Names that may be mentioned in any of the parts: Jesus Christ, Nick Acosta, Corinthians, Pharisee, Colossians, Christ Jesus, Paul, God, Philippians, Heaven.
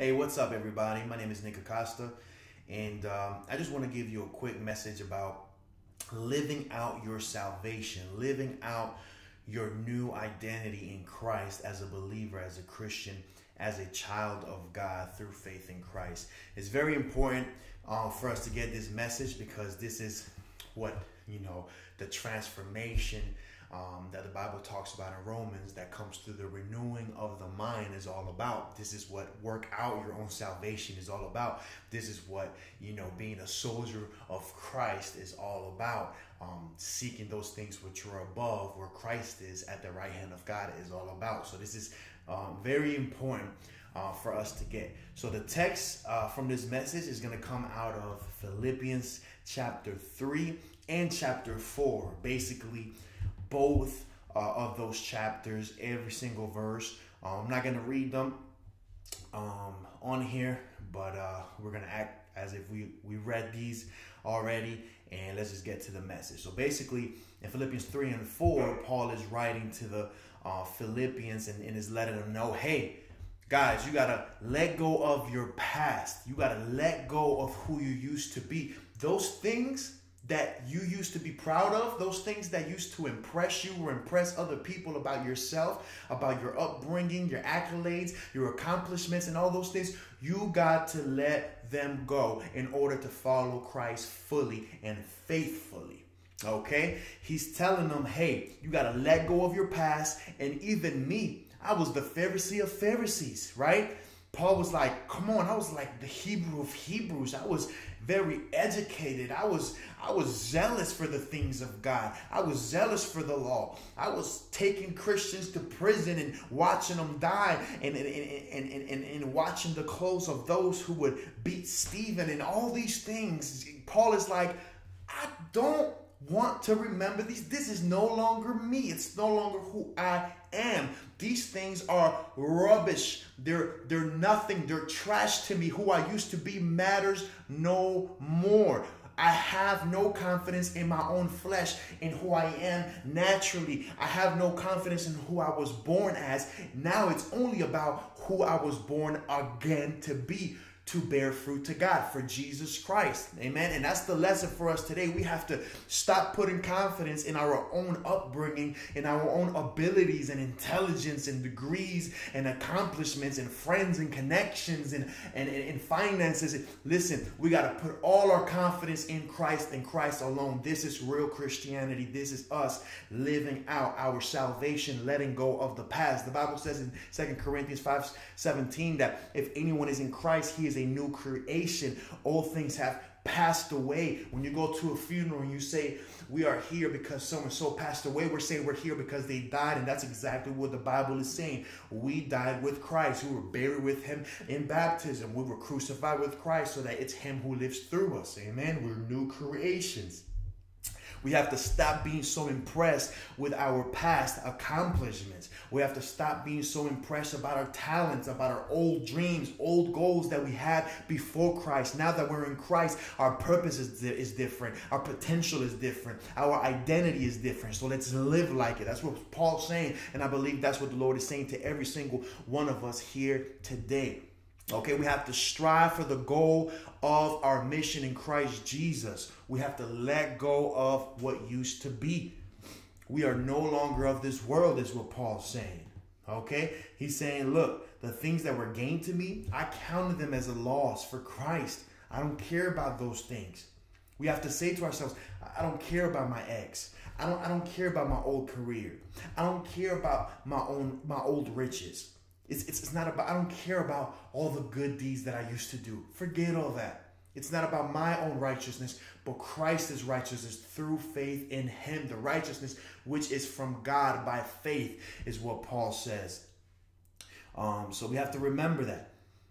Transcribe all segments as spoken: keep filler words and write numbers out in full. Hey, what's up, everybody? My name is Nick Acosta, and um, I just want to give you a quick message about living out your salvation, living out your new identity in Christ as a believer, as a Christian, as a child of God through faith in Christ. It's very important uh, for us to get this message, because this is what, you know, the transformation Um, that the Bible talks about in Romans that comes through the renewing of the mind is all about. This is what work out your own salvation is all about. This is what, you know, being a soldier of Christ is all about. Um, seeking those things which are above, where Christ is at the right hand of God, is all about. So this is um, very important uh, for us to get. So the text uh, from this message is going to come out of Philippians chapter three and chapter four. Basically, both uh, of those chapters, every single verse. Uh, I'm not going to read them um, on here, but uh, we're going to act as if we, we read these already, and let's just get to the message. So basically, in Philippians three and four, Paul is writing to the uh, Philippians and in his letter to know, hey, guys, you got to let go of your past. You got to let go of who you used to be. Those things that you used to be proud of, those things that used to impress you or impress other people about yourself, about your upbringing, your accolades, your accomplishments, and all those things, you got to let them go in order to follow Christ fully and faithfully, okay? He's telling them, hey, you got to let go of your past, and even me, I was the Pharisee of Pharisees, right? Paul was like, come on, I was like the Hebrew of Hebrews. I was very educated. I was I was zealous for the things of God. I was zealous for the law. I was taking Christians to prison and watching them die, and, and, and, and, and, and watching the clothes of those who would beat Stephen and all these things. Paul is like, I don't want to remember these. This is no longer me. It's no longer who I am. These things are rubbish. They're they're nothing. They're trash to me. Who I used to be matters no more. I have no confidence in my own flesh, in who I am naturally. I have no confidence in who I was born as. Now it's only about who I was born again to be, to bear fruit to God, for Jesus Christ. Amen. And that's the lesson for us today. We have to stop putting confidence in our own upbringing, in our own abilities and intelligence and degrees and accomplishments and friends and connections and, and, and finances. Listen, we got to put all our confidence in Christ and Christ alone. This is real Christianity. This is us living out our salvation, letting go of the past. The Bible says in Second Corinthians five seventeen that if anyone is in Christ, he is a new creation. Old things have passed away. When you go to a funeral and you say, we are here because so and so passed away, we're saying we're here because they died, and that's exactly what the Bible is saying. We died with Christ. We were buried with him in baptism. We were crucified with Christ so that it's him who lives through us. Amen. We're new creations. We have to stop being so impressed with our past accomplishments. We have to stop being so impressed about our talents, about our old dreams, old goals that we had before Christ. Now that we're in Christ, our purpose is, is different. Our potential is different. Our identity is different. So let's live like it. That's what Paul's saying. And I believe that's what the Lord is saying to every single one of us here today. Okay, we have to strive for the goal of our mission in Christ Jesus. We have to let go of what used to be. We are no longer of this world, is what Paul's saying. Okay, he's saying, look, the things that were gained to me, I counted them as a loss for Christ. I don't care about those things. We have to say to ourselves, I don't care about my ex. I don't, I don't care about my old career. I don't care about my own, my old riches. It's, it's, it's not about, I don't care about all the good deeds that I used to do. Forget all that. It's not about my own righteousness, but Christ's righteousness through faith in him. The righteousness which is from God by faith is what Paul says. Um, so we have to remember that.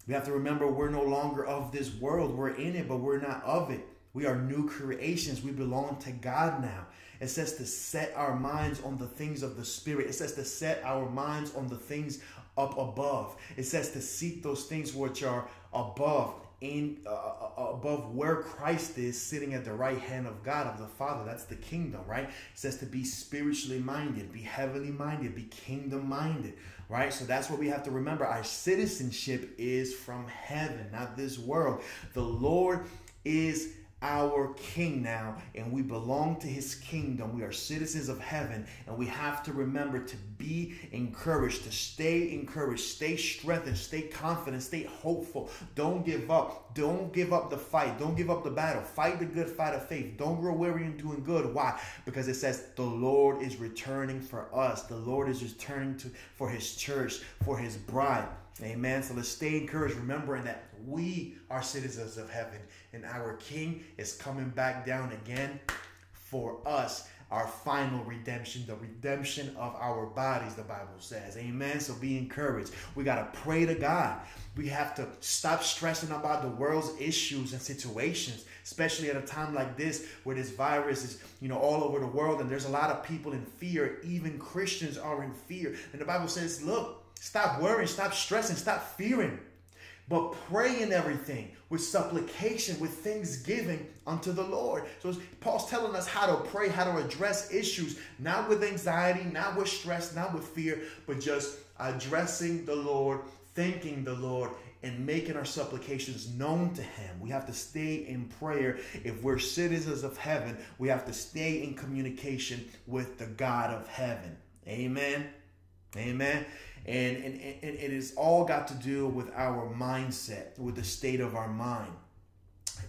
We have to remember we're no longer of this world. We're in it, but we're not of it. We are new creations. We belong to God now. It says to set our minds on the things of the Spirit. It says to set our minds on the things up above. It says to seek those things which are above, in uh, above where Christ is sitting at the right hand of God, of the Father. That's the kingdom, right? It says to be spiritually minded, be heavenly minded, be kingdom minded. right? So that's what we have to remember. Our citizenship is from heaven, not this world. The Lord is our King now, and we belong to his kingdom. We are citizens of heaven, and we have to remember to be encouraged, to stay encouraged, stay strengthened, stay confident, stay hopeful. Don't give up. Don't give up the fight. Don't give up the battle. Fight the good fight of faith. Don't grow weary in doing good. Why? Because it says the Lord is returning for us. The Lord is returning to for his church, for his bride. Amen. So let's stay encouraged, remembering that we are citizens of heaven and our King is coming back down again for us. Our final redemption, the redemption of our bodies, the Bible says. Amen. So be encouraged. We got to pray to God. We have to stop stressing about the world's issues and situations, especially at a time like this where this virus is, you know, all over the world. And there's a lot of people in fear. Even Christians are in fear. And the Bible says, look, stop worrying, stop stressing, stop fearing, but pray in everything with supplication, with thanksgiving unto the Lord. So Paul's telling us how to pray, how to address issues, not with anxiety, not with stress, not with fear, but just addressing the Lord, thanking the Lord, and making our supplications known to him. We have to stay in prayer. If we're citizens of heaven, we have to stay in communication with the God of heaven. Amen. Amen. And, and, and it has all got to do with our mindset, with the state of our mind.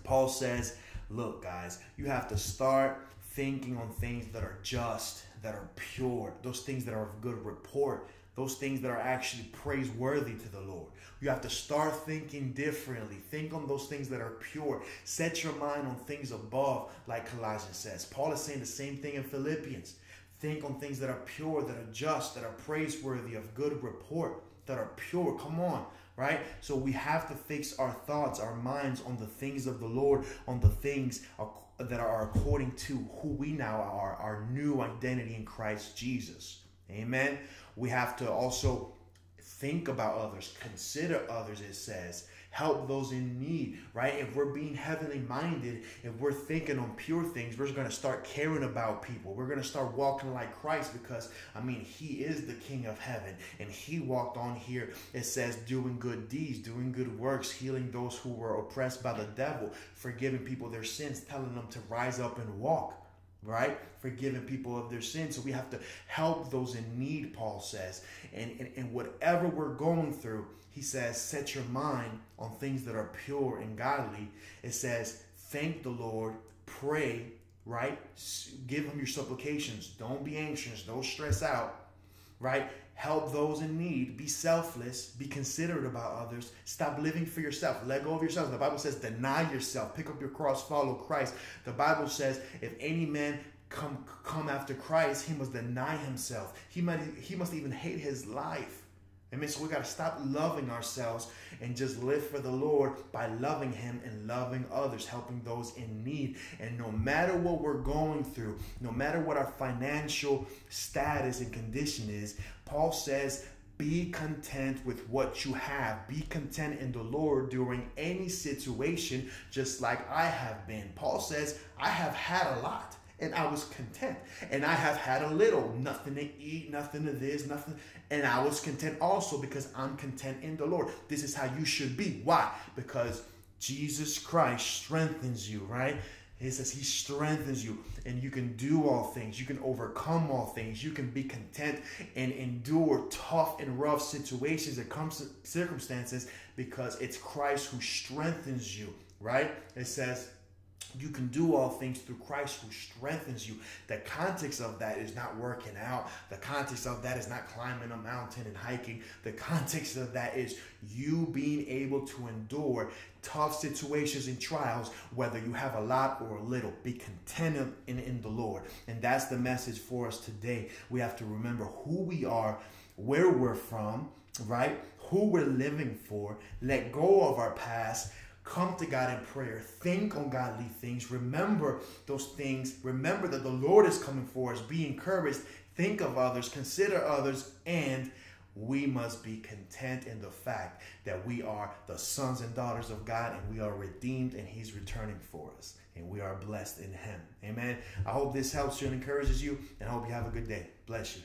Paul says, look, guys, you have to start thinking on things that are just, that are pure, those things that are of good report, those things that are actually praiseworthy to the Lord. You have to start thinking differently. Think on those things that are pure. Set your mind on things above, like Colossians says. Paul is saying the same thing in Philippians. Think on things that are pure, that are just, that are praiseworthy, of good report, that are pure. Come on, right? So we have to fix our thoughts, our minds on the things of the Lord, on the things that are according to who we now are, our new identity in Christ Jesus. Amen. We have to also think about others, consider others, it says. Help those in need, right? If we're being heavenly minded, if we're thinking on pure things, we're just going to start caring about people. We're going to start walking like Christ, because, I mean, he is the King of heaven, and he walked on here. It says doing good deeds, doing good works, healing those who were oppressed by the devil, forgiving people their sins, telling them to rise up and walk, right? Forgiving people of their sins. So we have to help those in need, Paul says. And, and, and whatever we're going through, he says, set your mind on things that are pure and godly. It says, thank the Lord, pray, right? Give him your supplications. Don't be anxious. Don't stress out, right? Help those in need. Be selfless. Be considerate about others. Stop living for yourself. Let go of yourself. The Bible says, deny yourself. Pick up your cross. Follow Christ. The Bible says, if any man come, come after Christ, he must deny himself. He might, he must even hate his life. Amen. So we got to stop loving ourselves and just live for the Lord by loving him and loving others, helping those in need. And no matter what we're going through, no matter what our financial status and condition is, Paul says, be content with what you have. Be content in the Lord during any situation, just like I have been. Paul says, I have had a lot, and I was content. And I have had a little, nothing to eat, nothing to this, nothing. And I was content also, because I'm content in the Lord. This is how you should be. Why? Because Jesus Christ strengthens you, right? He says he strengthens you, and you can do all things. You can overcome all things. You can be content and endure tough and rough situations and circumstances, because it's Christ who strengthens you, right? It says, you can do all things through Christ who strengthens you. The context of that is not working out. The context of that is not climbing a mountain and hiking. The context of that is you being able to endure tough situations and trials, whether you have a lot or a little. Be content in, in the Lord. And that's the message for us today. We have to remember who we are, where we're from, right? Who we're living for. Let go of our past. Come to God in prayer. Think on godly things. Remember those things. Remember that the Lord is coming for us. Be encouraged. Think of others. Consider others. And we must be content in the fact that we are the sons and daughters of God, and we are redeemed, and he's returning for us, and we are blessed in him. Amen. I hope this helps you and encourages you, and I hope you have a good day. Bless you.